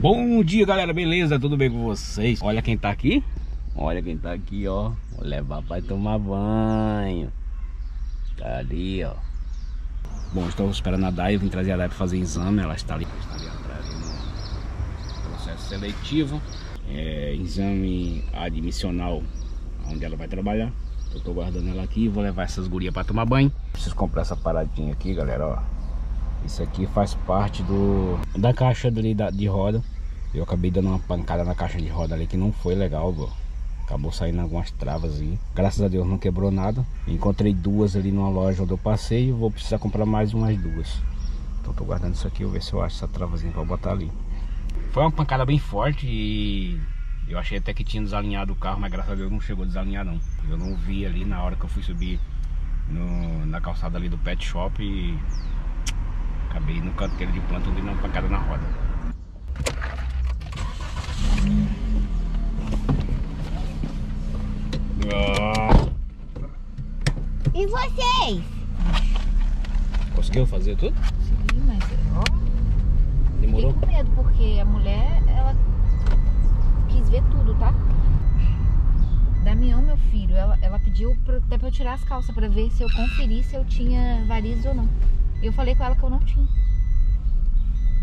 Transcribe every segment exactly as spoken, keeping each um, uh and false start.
Bom dia, galera, beleza? Tudo bem com vocês? Olha quem tá aqui. Olha quem tá aqui, ó. Vou levar pra tomar banho. Tá ali, ó. Bom, estou esperando a Dai. Eu vim trazer a Dai pra fazer exame. Ela está ali, está ali atrás, no processo seletivo. É, exame admissional, onde ela vai trabalhar. Eu tô guardando ela aqui. Vou levar essas gurias pra tomar banho. Preciso comprar essa paradinha aqui, galera, ó. Isso aqui faz parte do da caixa ali da, de roda. Eu acabei dando uma pancada na caixa de roda ali que não foi legal, bro. Acabou saindo algumas travas aí. Graças a Deus não quebrou nada. Encontrei duas ali numa loja onde eu passei. Vou precisar comprar mais umas duas. Então tô guardando isso aqui. Vou ver se eu acho essa travazinha pra botar ali. Foi uma pancada bem forte e eu achei até que tinha desalinhado o carro, mas graças a Deus não chegou a desalinhar não. Eu não vi ali na hora que eu fui subir no, na calçada ali do pet shop e... acabei no canteiro de planta, dando uma pancada na roda. E vocês? Conseguiu fazer tudo? Sim, mas ó, demorou? Fiquei com medo, porque a mulher, ela quis ver tudo, tá? Damião, meu filho, ela, ela pediu pra, até pra eu tirar as calças, pra ver se eu conferi se eu tinha varizes ou não. Eu falei com ela que eu não tinha.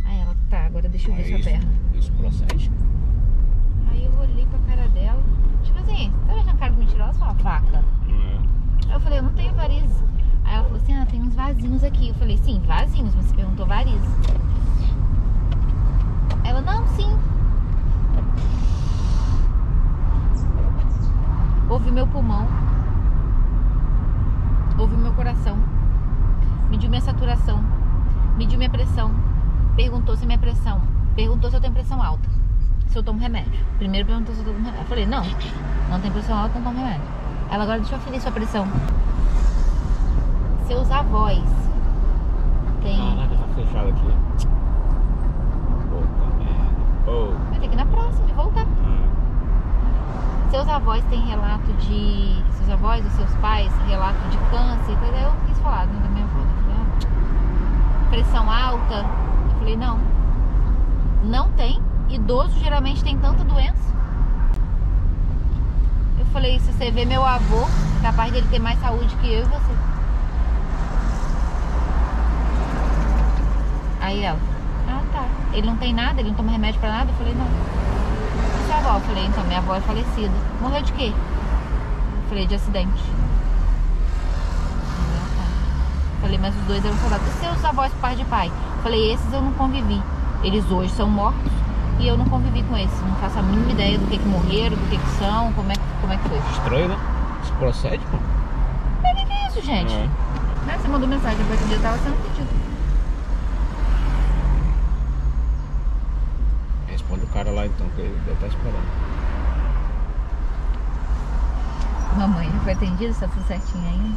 Aí ela, tá, agora deixa eu ver sua perna. Isso procede? Aí eu olhei pra cara dela. Tipo assim, tá vendo a cara de mentirosa, sua vaca? É. Aí eu falei, eu não tenho varizes. Aí ela falou assim, ah, tem uns vasinhos aqui. Eu falei, sim, vasinhos, mas você perguntou varizes. Ela, não, sim. Ouvi meu pulmão. Ouvi meu coração. Mediu minha saturação, mediu minha pressão, perguntou se minha pressão, perguntou se eu tenho pressão alta, se eu tomo remédio. Primeiro perguntou se eu tomo remédio. Eu falei, não, não tem pressão alta, não tomo remédio. Ela, agora deixa eu aferir sua pressão. Seus avós tem... Caraca, tá fechado aqui. Puta merda. Vai ter que ir na próxima e voltar. Hum. Seus avós têm relato de... Seus avós, os seus pais, relato de câncer, entendeu? Eu quis falar, não, da minha avó. Pressão alta. Eu falei, não, não tem. Idoso geralmente tem tanta doença. Eu falei, se você vê meu avô, capaz dele ter mais saúde que eu e você. Aí ela, ah, tá, ele não tem nada, ele não toma remédio pra nada. Eu falei, não. E sua avó? Eu falei, então, minha avó é falecida. Morreu de quê? Eu falei, de acidente. Falei, mas os dois eram soldados. Seus avós, pai de pai? Falei, esses eu não convivi. Eles hoje são mortos e eu não convivi com esses. Não faço a mínima ideia do que que morreram, do que que são, como é, como é que foi. Estranho, né? Isso procede, pô. Mas o que é isso, gente? É. Né? Você mandou mensagem depois que eu tava sendo pedido. Responde o cara lá então, que ele deve estar esperando. Mamãe, já foi atendida essa certinha aí?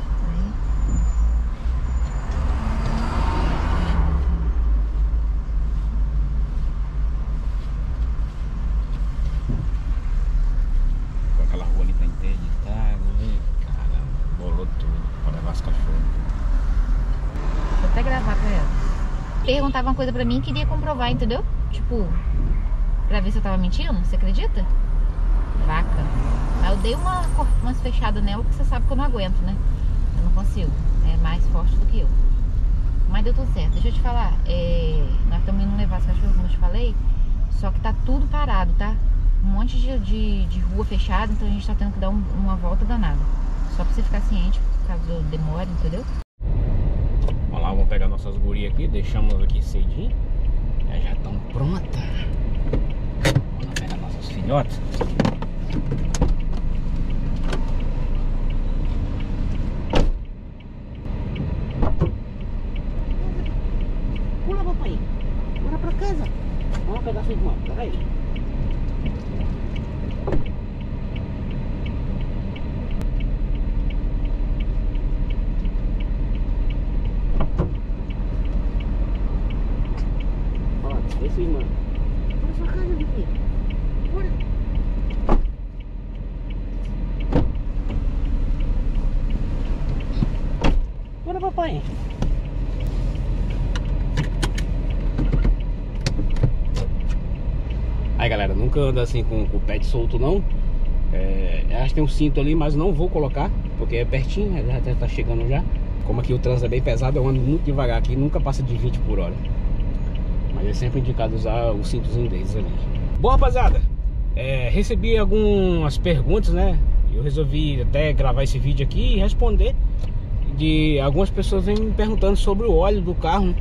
Perguntava uma coisa pra mim e queria comprovar, entendeu? Tipo, pra ver se eu tava mentindo, você acredita? Vaca. Aí eu dei uma, umas fechadas nela, porque você sabe que eu não aguento, né? Eu não consigo, é mais forte do que eu. Mas deu tudo certo. Deixa eu te falar, é... nós também não levar as cachorras, como eu te falei, só que tá tudo parado, tá? Um monte de, de, de rua fechada, então a gente tá tendo que dar um, uma volta danada. Só pra você ficar ciente, caso eu demore, entendeu? Vamos pegar nossas gurias aqui, deixamos aqui cedinho. Elas já estão prontas. Vamos pegar nossas filhotas. Pula, papai. Bora pra casa. Vamos pegar suas mãos, tá aí? Papai. Aí galera, nunca anda assim com, com o pé solto não. É, acho que tem um cinto ali, mas não vou colocar, porque é pertinho, já tá chegando já. Como aqui o trânsito é bem pesado, eu ando muito devagar aqui, nunca passa de vinte por hora. Mas é sempre indicado usar o cintozinho deles ali. Bom rapaziada, é, recebi algumas perguntas, né? Eu resolvi até gravar esse vídeo aqui e responder. De algumas pessoas vêm me perguntando sobre o óleo do carro.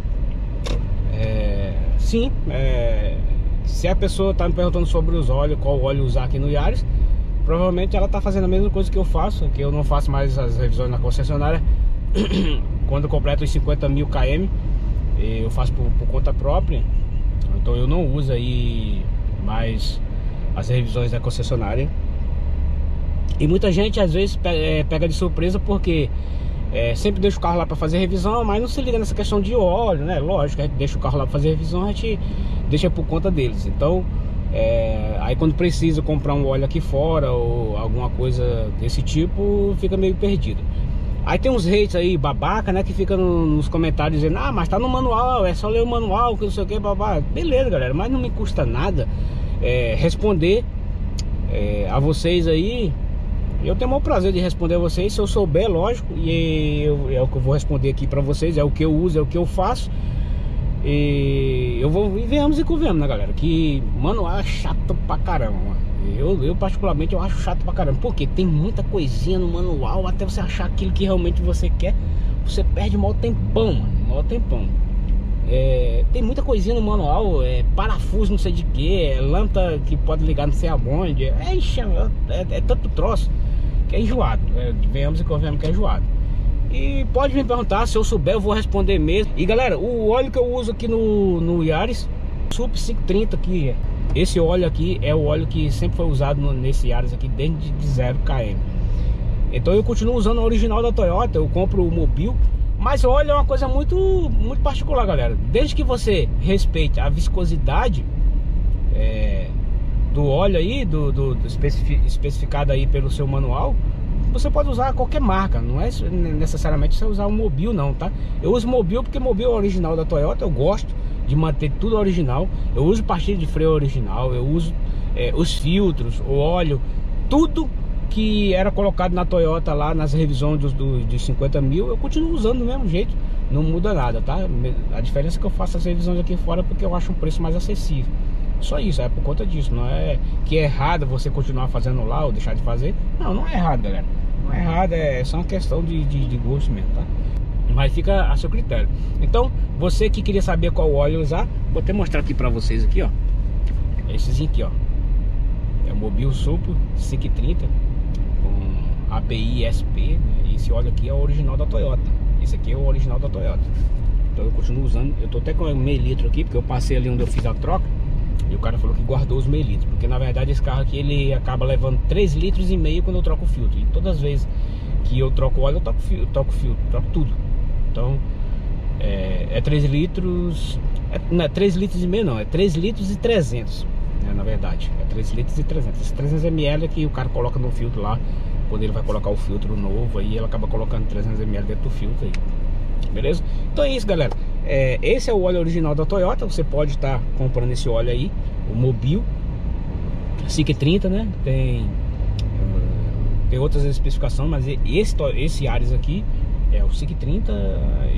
É, sim, é, se a pessoa tá me perguntando sobre os óleos, qual óleo usar aqui no Yaris, provavelmente ela tá fazendo a mesma coisa que eu faço, que eu não faço mais as revisões na concessionária. Quando eu completo os cinquenta mil quilômetros, eu faço por, por conta própria. Então eu não uso aí mais as revisões da concessionária. E muita gente às vezes pega de surpresa, porque é, sempre deixa o carro lá para fazer revisão, mas não se liga nessa questão de óleo, né? Lógico, a gente deixa o carro lá para fazer revisão, a gente deixa por conta deles. Então é, aí quando precisa comprar um óleo aqui fora ou alguma coisa desse tipo, fica meio perdido. Aí tem uns haters aí, babaca, né? Que fica no, nos comentários dizendo: ah, mas tá no manual, é só ler o manual, que não sei o que, babaca. Beleza, galera, mas não me custa nada é, responder é, a vocês aí. Eu tenho o maior prazer de responder a vocês, se eu souber, lógico. E eu, é o que eu vou responder aqui pra vocês, é o que eu uso, é o que eu faço. E eu vou, e venhamos e convenhamos, né, galera? Que manual é chato pra caramba, mano. Eu, eu particularmente eu acho chato pra caramba, porque tem muita coisinha no manual. Até você achar aquilo que realmente você quer, você perde maior tempão, mano. Maior tempão. É, tem muita coisinha no manual, é parafuso não sei de que, é lâmpada que pode ligar não sei aonde. É, é, é, é tanto troço que é enjoado. É, venhamos e convenhamos que é enjoado. E pode me perguntar, se eu souber eu vou responder mesmo. E galera, o óleo que eu uso aqui no, no Yaris Super cinco trinta aqui, esse óleo aqui é o óleo que sempre foi usado no, nesse Yaris aqui, desde de zero quilômetros. Então eu continuo usando o original da Toyota, eu compro o Mobil. Mas o óleo é uma coisa muito, muito particular, galera. Desde que você respeite a viscosidade é, do óleo aí, do, do, do especific, especificado aí pelo seu manual, você pode usar qualquer marca, não é necessariamente você usar o Mobil não, tá? Eu uso Mobil porque Mobil é o original da Toyota, eu gosto de manter tudo original. Eu uso pastilha de freio original, eu uso é, os filtros, o óleo, tudo que era colocado na Toyota lá nas revisões dos, dos, dos cinquenta mil. Eu continuo usando do mesmo jeito, não muda nada, tá? A diferença é que eu faço as revisões aqui fora porque eu acho um preço mais acessível. Só isso, é por conta disso. Não é que é errado você continuar fazendo lá ou deixar de fazer. Não, não é errado, galera. Não é errado, é só uma questão de, de, de gosto mesmo, tá? Mas fica a seu critério. Então, você que queria saber qual óleo usar, vou até mostrar aqui pra vocês aqui, ó. Essezinho aqui, ó. É o Mobil Super cinco trinta com A P I S P. Esse óleo aqui é o original da Toyota. Esse aqui é o original da Toyota. Então eu continuo usando. Eu tô até com meio litro aqui, porque eu passei ali onde eu fiz a troca e o cara falou que guardou os meio litros, porque na verdade esse carro aqui ele acaba levando três litros e meio quando eu troco o filtro. E todas as vezes que eu troco o óleo, eu troco o filtro, troco, filtro, troco tudo. Então é, é três litros, é, não é três litros e meio não, é três litros e trezentos, né, na verdade. É três litros e trezentos. Esse trezentos mililitros é que o cara coloca no filtro lá, quando ele vai colocar o filtro novo, aí ele acaba colocando trezentos mililitros dentro do filtro aí. Beleza? Então é isso, galera. É, esse é o óleo original da Toyota. Você pode estar tá comprando esse óleo aí, o Mobil cinco trinta, né? Tem, tem outras especificações, mas esse, esse Yaris aqui é o cinco trinta.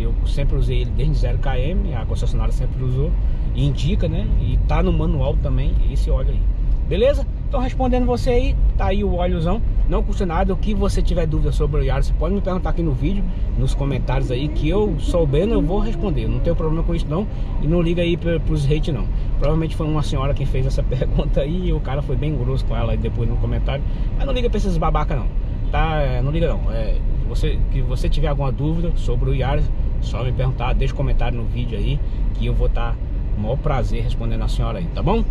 Eu sempre usei ele desde zero quilômetros. A concessionária sempre usou e indica, né? E tá no manual também esse óleo aí. Beleza? Então respondendo você aí, tá aí o óleozão, não custa nada. O que você tiver dúvida sobre o Yaris, você pode me perguntar aqui no vídeo, nos comentários aí, que eu soubendo eu vou responder. Não tenho problema com isso não, e não liga aí pros hate não. Provavelmente foi uma senhora quem fez essa pergunta aí, e o cara foi bem grosso com ela aí depois no comentário. Mas não liga pra esses babaca não, tá? Não liga não. É, você, que você tiver alguma dúvida sobre o Yaris, só me perguntar, deixa um comentário no vídeo aí, que eu vou estar com o maior prazer respondendo a senhora aí, tá bom?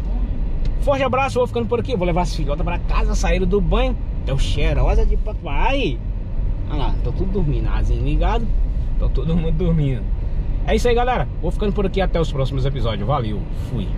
Forte abraço, vou ficando por aqui. Vou levar as filhotas pra casa, saíram do banho. Tão cheirosa de papai. Olha lá, tô tudo dormindo, asinho ligado. Tô todo mundo dormindo. É isso aí, galera. Vou ficando por aqui até os próximos episódios. Valeu, fui.